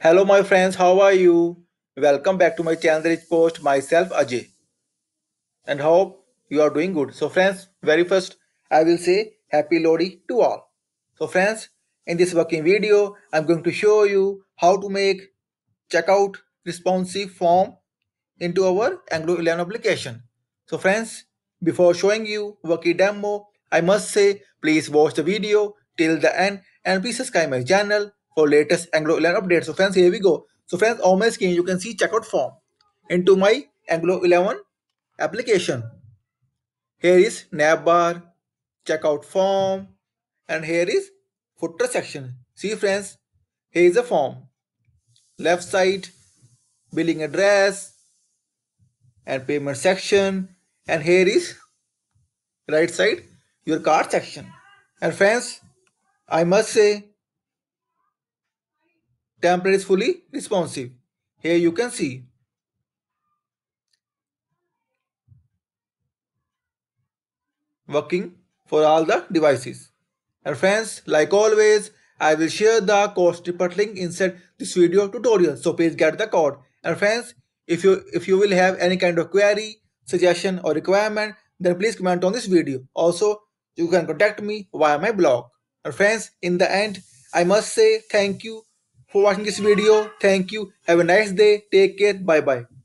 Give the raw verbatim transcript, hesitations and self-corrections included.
Hello my friends, how are you? Welcome back to my channel therichpost, myself Ajay, and hope you are doing good. So friends, very first I will say happy Lodi to all. So friends, in this working video I'm going to show you how to make checkout responsive form into our Angular eleven application. So friends, before showing you working demo, I must say please watch the video till the end and please subscribe my channel for latest Angular eleven updates. So friends, here we go. So friends, on my screen you can see checkout form into my Angular eleven application. Here is navbar, checkout form, and here is footer section. See friends, here is a form. Left side, billing address and payment section, and here is right side, your cart section. And friends, I must say template is fully responsive. Here you can see working for all the devices. And friends, like always, I will share the code snippet link inside this video tutorial, so please get the code. And friends, if you if you will have any kind of query, suggestion or requirement, then please comment on this video. Also, you can contact me via my blog. And friends, in the end I must say thank you for watching this video. Thank you. Have a nice day. Take care. Bye bye.